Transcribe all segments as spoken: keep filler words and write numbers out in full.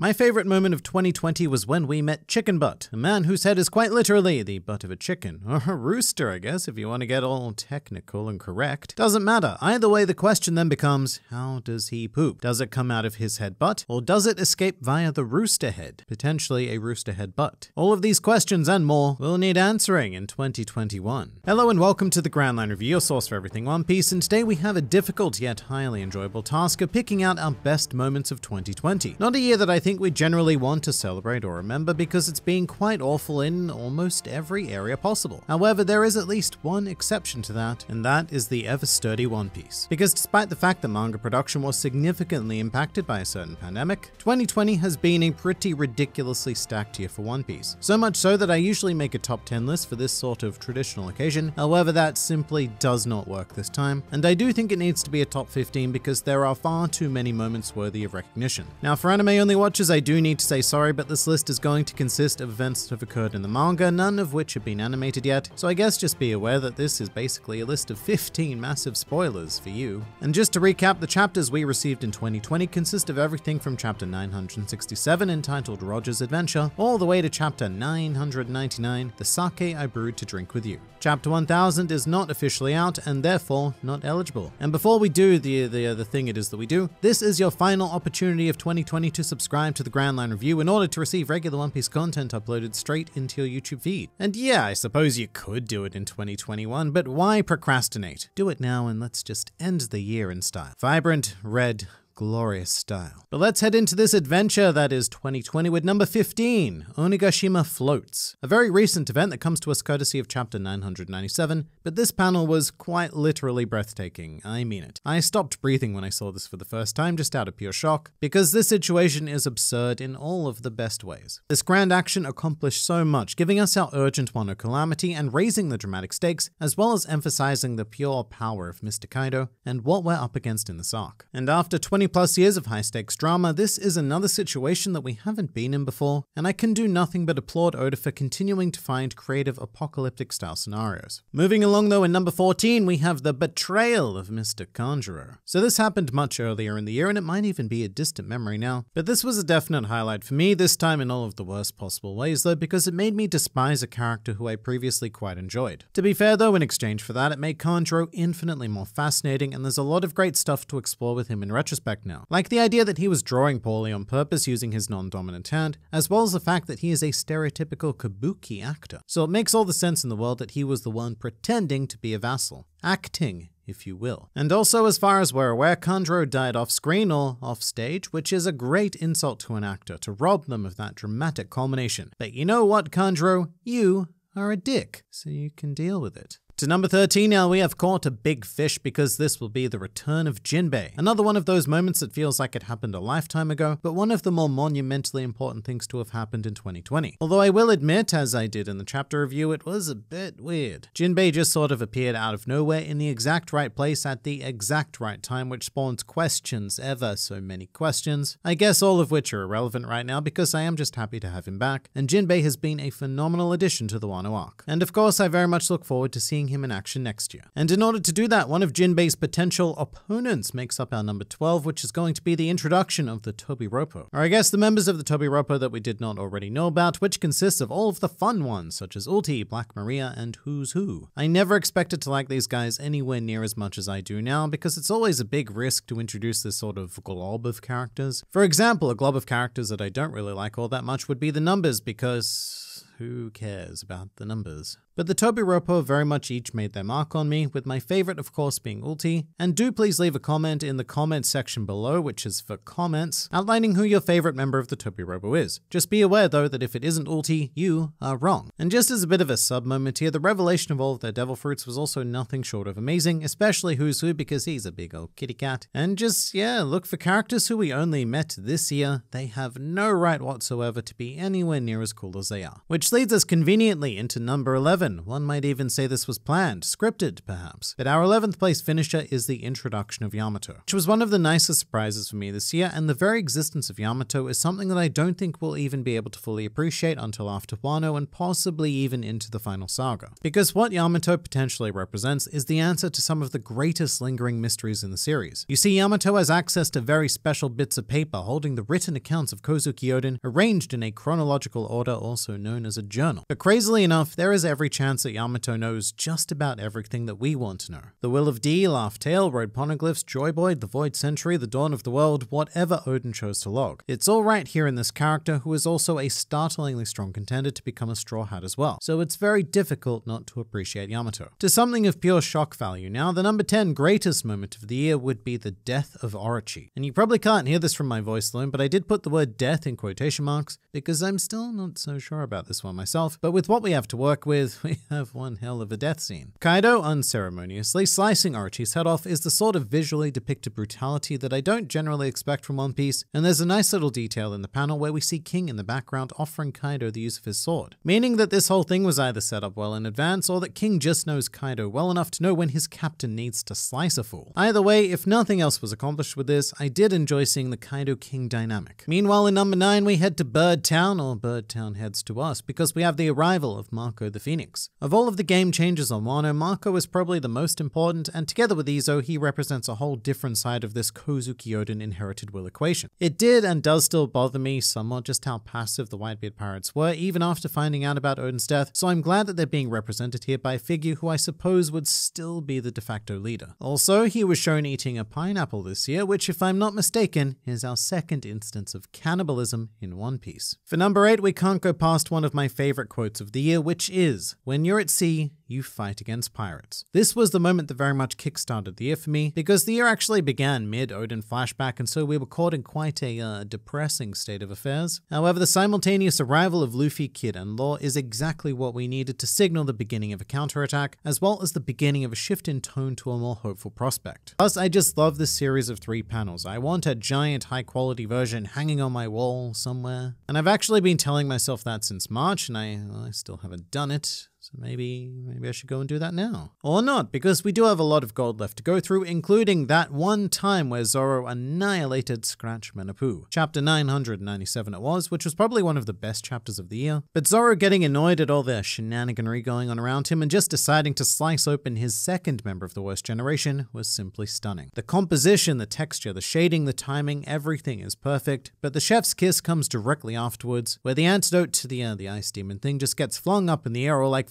My favorite moment of twenty twenty was when we met Chicken Butt, a man whose head is quite literally the butt of a chicken, or a rooster, I guess, if you want to get all technical and correct. Doesn't matter. Either way, the question then becomes, how does he poop? Does it come out of his head butt, or does it escape via the rooster head, potentially a rooster head butt? All of these questions and more will need answering in twenty twenty-one. Hello and welcome to the Grand Line Review, your source for everything One Piece, and today we have a difficult yet highly enjoyable task of picking out our best moments of twenty twenty. Not a year that I think we generally want to celebrate or remember because it's been quite awful in almost every area possible. However, there is at least one exception to that, and that is the ever-sturdy One Piece. Because despite the fact that manga production was significantly impacted by a certain pandemic, twenty twenty has been a pretty ridiculously stacked year for One Piece. So much so that I usually make a top ten list for this sort of traditional occasion, however that simply does not work this time, and I do think it needs to be a top fifteen because there are far too many moments worthy of recognition. Now for anime only watchers, I do need to say sorry, but this list is going to consist of events that have occurred in the manga, none of which have been animated yet, so I guess just be aware that this is basically a list of fifteen massive spoilers for you. And just to recap, the chapters we received in twenty twenty consist of everything from chapter nine hundred sixty-seven entitled Roger's Adventure, all the way to chapter nine hundred ninety-nine, The Sake I Brewed to Drink With You. Chapter one thousand is not officially out and therefore not eligible. And before we do the, the, the thing it is that we do, this is your final opportunity of twenty twenty to subscribe to the Grand Line Review in order to receive regular One Piece content uploaded straight into your YouTube feed. And yeah, I suppose you could do it in twenty twenty-one, but why procrastinate? Do it now and let's just end the year in style. Vibrant, red, glorious style. But let's head into this adventure that is twenty twenty with number fifteen, Onigashima Floats. A very recent event that comes to us courtesy of chapter nine hundred ninety-seven, but this panel was quite literally breathtaking, I mean it. I stopped breathing when I saw this for the first time just out of pure shock, because this situation is absurd in all of the best ways. This grand action accomplished so much, giving us our urgent Wano calamity and raising the dramatic stakes, as well as emphasizing the pure power of Mister Kaido and what we're up against in this arc. And after twenty plus years of high-stakes drama, this is another situation that we haven't been in before, and I can do nothing but applaud Oda for continuing to find creative apocalyptic-style scenarios. Moving along though, in number fourteen, we have the betrayal of Mister Kanjuro. So this happened much earlier in the year, and it might even be a distant memory now, but this was a definite highlight for me, this time in all of the worst possible ways though, because it made me despise a character who I previously quite enjoyed. To be fair though, in exchange for that, it made Kanjuro infinitely more fascinating, and there's a lot of great stuff to explore with him in retrospect now. Like the idea that he was drawing poorly on purpose using his non-dominant hand, as well as the fact that he is a stereotypical kabuki actor. So it makes all the sense in the world that he was the one pretending to be a vassal. Acting, if you will. And also, as far as we're aware, Kanjuro died off-screen or off-stage, which is a great insult to an actor to rob them of that dramatic culmination. But you know what, Kanjuro? You are a dick, so you can deal with it. To number thirteen now, we have caught a big fish because this will be the return of Jinbei. Another one of those moments that feels like it happened a lifetime ago, but one of the more monumentally important things to have happened in twenty twenty. Although I will admit, as I did in the chapter review, it was a bit weird. Jinbei just sort of appeared out of nowhere in the exact right place at the exact right time, which spawns questions, ever so many questions. I guess all of which are irrelevant right now because I am just happy to have him back, and Jinbei has been a phenomenal addition to the Wano arc. And of course, I very much look forward to seeing him in action next year. And in order to do that, one of Jinbei's potential opponents makes up our number twelve, which is going to be the introduction of the Tobi Roppo. Or I guess the members of the Tobi Roppo that we did not already know about, which consists of all of the fun ones, such as Ulti, Black Maria, and Who's Who. I never expected to like these guys anywhere near as much as I do now, because it's always a big risk to introduce this sort of glob of characters. For example, a glob of characters that I don't really like all that much would be the numbers, because who cares about the numbers? But the Tobi Roppo very much each made their mark on me, with my favorite of course being Ulti. And do please leave a comment in the comment section below, which is for comments, outlining who your favorite member of the Tobi Roppo is. Just be aware though that if it isn't Ulti, you are wrong. And just as a bit of a sub moment here, the revelation of all of their devil fruits was also nothing short of amazing, especially Who's Who because he's a big old kitty cat. And just, yeah, look for characters who we only met this year. They have no right whatsoever to be anywhere near as cool as they are. Which Which leads us conveniently into number eleven. One might even say this was planned, scripted perhaps. But our eleventh place finisher is the introduction of Yamato, which was one of the nicest surprises for me this year, and the very existence of Yamato is something that I don't think we'll even be able to fully appreciate until after Wano and possibly even into the final saga. Because what Yamato potentially represents is the answer to some of the greatest lingering mysteries in the series. You see, Yamato has access to very special bits of paper holding the written accounts of Kozuki Oden, arranged in a chronological order, also known as a journal. But crazily enough, there is every chance that Yamato knows just about everything that we want to know. The Will of D, Laugh Tale, Road Poneglyphs, Joy Boyd, the Void Century, the Dawn of the World, whatever Oden chose to log. It's all right here in this character, who is also a startlingly strong contender to become a straw hat as well. So it's very difficult not to appreciate Yamato. To something of pure shock value now, the number ten greatest moment of the year would be the death of Orochi. And you probably can't hear this from my voice alone, but I did put the word death in quotation marks because I'm still not so sure about this one myself. But with what we have to work with, we have one hell of a death scene. Kaido unceremoniously slicing Orochi's head off is the sort of visually depicted brutality that I don't generally expect from One Piece, and there's a nice little detail in the panel where we see King in the background offering Kaido the use of his sword, meaning that this whole thing was either set up well in advance or that King just knows Kaido well enough to know when his captain needs to slice a fool. Either way, if nothing else was accomplished with this, I did enjoy seeing the Kaido-King dynamic. Meanwhile, in number nine, we head to Bird Town, or Bird Town heads to us, because we have the arrival of Marco the Phoenix. Of all of the game changers on Wano, Marco is probably the most important, and together with Izo, he represents a whole different side of this Kozuki Oden inherited will equation. It did and does still bother me somewhat just how passive the Whitebeard Pirates were, even after finding out about Oden's death, so I'm glad that they're being represented here by a figure who I suppose would still be the de facto leader. Also, he was shown eating a pineapple this year, which, if I'm not mistaken, is our second instance of cannibalism in One Piece. For number eight, we can't go past one of my favorite quotes of the year, which is, "When you're at sea, you fight against pirates." This was the moment that very much kickstarted the year for me, because the year actually began mid-Oden flashback, and so we were caught in quite a uh, depressing state of affairs. However, the simultaneous arrival of Luffy, Kid, and Law is exactly what we needed to signal the beginning of a counterattack, as well as the beginning of a shift in tone to a more hopeful prospect. Plus, I just love this series of three panels. I want a giant, high-quality version hanging on my wall somewhere. And I've actually been telling myself that since March, and I, well, I still haven't done it. So maybe, maybe I should go and do that now. Or not, because we do have a lot of gold left to go through, including that one time where Zoro annihilated Scratchmen Apoo. Chapter nine hundred ninety-seven it was, which was probably one of the best chapters of the year. But Zoro getting annoyed at all their shenaniganry going on around him and just deciding to slice open his second member of the worst generation was simply stunning. The composition, the texture, the shading, the timing, everything is perfect. But the chef's kiss comes directly afterwards, where the antidote to the, uh, the ice demon thing just gets flung up in the air, or like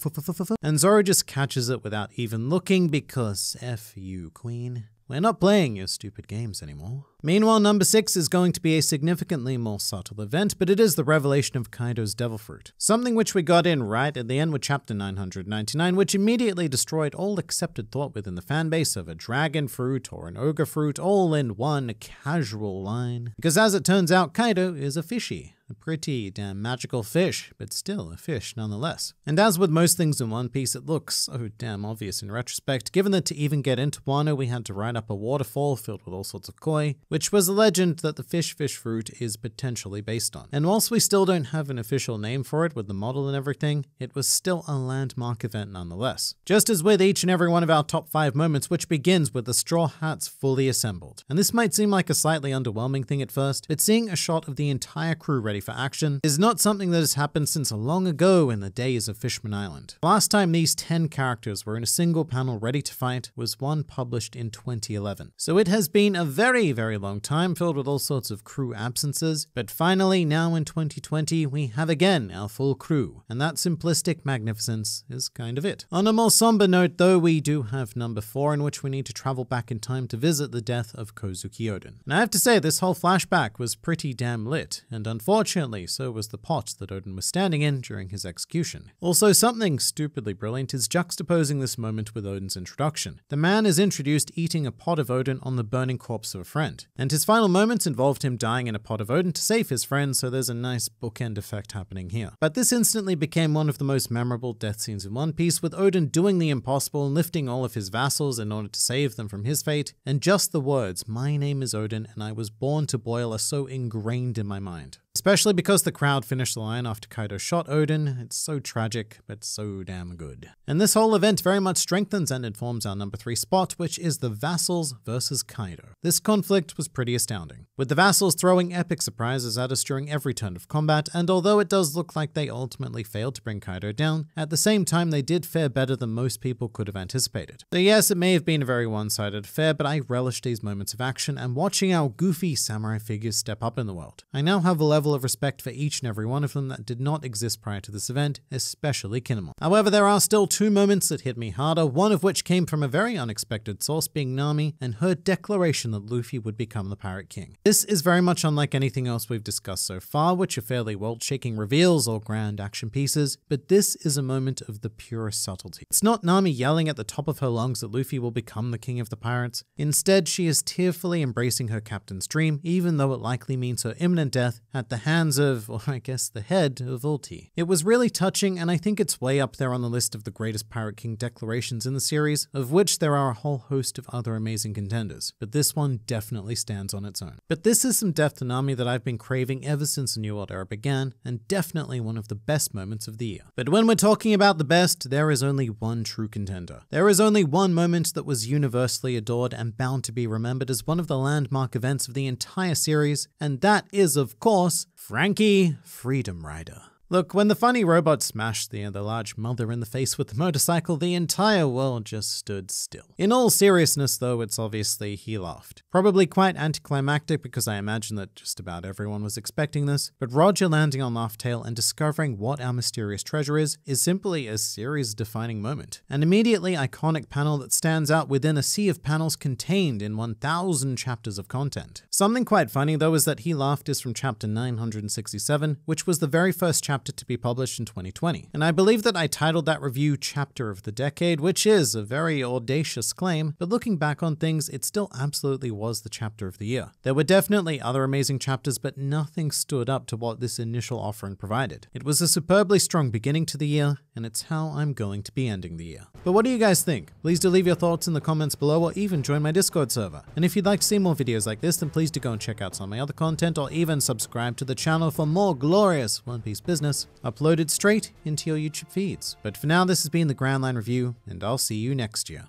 and Zoro just catches it without even looking, because F you, Queen. We're not playing your stupid games anymore. Meanwhile, number six is going to be a significantly more subtle event, but it is the revelation of Kaido's devil fruit. Something which we got in right at the end with chapter nine hundred ninety-nine, which immediately destroyed all accepted thought within the fanbase of a dragon fruit or an ogre fruit, all in one casual line. Because as it turns out, Kaido is a fishy. A pretty damn magical fish, but still a fish nonetheless. And as with most things in One Piece, it looks oh damn obvious in retrospect, given that to even get into Wano, we had to ride up a waterfall filled with all sorts of koi, which was a legend that the fish fish fruit is potentially based on. And whilst we still don't have an official name for it with the model and everything, it was still a landmark event nonetheless. Just as with each and every one of our top five moments, which begins with the straw hats fully assembled. And this might seem like a slightly underwhelming thing at first, but seeing a shot of the entire crew ready for action is not something that has happened since long ago in the days of Fishman Island. The last time these ten characters were in a single panel ready to fight was one published in twenty eleven. So it has been a very, very long time filled with all sorts of crew absences, but finally now in twenty twenty we have again our full crew, and that simplistic magnificence is kind of it. On a more somber note though, we do have number four, in which we need to travel back in time to visit the death of Kozuki Oden. And I have to say, this whole flashback was pretty damn lit, and unfortunately Fortunately, so was the pot that Oden was standing in during his execution. Also, something stupidly brilliant is juxtaposing this moment with Oden's introduction. The man is introduced eating a pot of Oden on the burning corpse of a friend, and his final moments involved him dying in a pot of Oden to save his friend, so there's a nice bookend effect happening here. But this instantly became one of the most memorable death scenes in One Piece, with Oden doing the impossible and lifting all of his vassals in order to save them from his fate, and just the words, "My name is Oden and I was born to boil," are so ingrained in my mind. Especially because the crowd finished the line after Kaido shot Oden. It's so tragic, but so damn good. And this whole event very much strengthens and informs our number three spot, which is the Vassals versus Kaido. This conflict was pretty astounding, with the Vassals throwing epic surprises at us during every turn of combat, and although it does look like they ultimately failed to bring Kaido down, at the same time they did fare better than most people could have anticipated. So yes, it may have been a very one-sided affair, but I relished these moments of action and watching our goofy samurai figures step up in the world. I now have a level of respect for each and every one of them that did not exist prior to this event, especially Kinemon. However, there are still two moments that hit me harder, one of which came from a very unexpected source, being Nami and her declaration that Luffy would become the Pirate King. This is very much unlike anything else we've discussed so far, which are fairly world-shaking reveals or grand action pieces, but this is a moment of the purest subtlety. It's not Nami yelling at the top of her lungs that Luffy will become the King of the Pirates. Instead, she is tearfully embracing her captain's dream, even though it likely means her imminent death at the hands of, or I guess the head of Ulti. It was really touching, and I think it's way up there on the list of the greatest Pirate King declarations in the series, of which there are a whole host of other amazing contenders, but this one definitely stands on its own. But this is some depth to Nami that I've been craving ever since the New World Era began, and definitely one of the best moments of the year. But when we're talking about the best, there is only one true contender. There is only one moment that was universally adored and bound to be remembered as one of the landmark events of the entire series, and that is, of course, Franky, Freedom Rider. Look, when the funny robot smashed the other large mother in the face with the motorcycle, the entire world just stood still. In all seriousness though, it's obviously he laughed. Probably quite anticlimactic because I imagine that just about everyone was expecting this, but Roger landing on Laugh Tale and discovering what our mysterious treasure is, is simply a series defining moment. An immediately iconic panel that stands out within a sea of panels contained in one thousand chapters of content. Something quite funny though is that he laughed is from chapter nine hundred sixty-seven, which was the very first chapter to be published in twenty twenty. And I believe that I titled that review Chapter of the Decade, which is a very audacious claim, but looking back on things, it still absolutely was the chapter of the year. There were definitely other amazing chapters, but nothing stood up to what this initial offering provided. It was a superbly strong beginning to the year, and it's how I'm going to be ending the year. But what do you guys think? Please do leave your thoughts in the comments below or even join my Discord server. And if you'd like to see more videos like this, then please do go and check out some of my other content or even subscribe to the channel for more glorious One Piece business uploaded straight into your YouTube feeds. But for now, this has been the Grand Line Review, and I'll see you next year.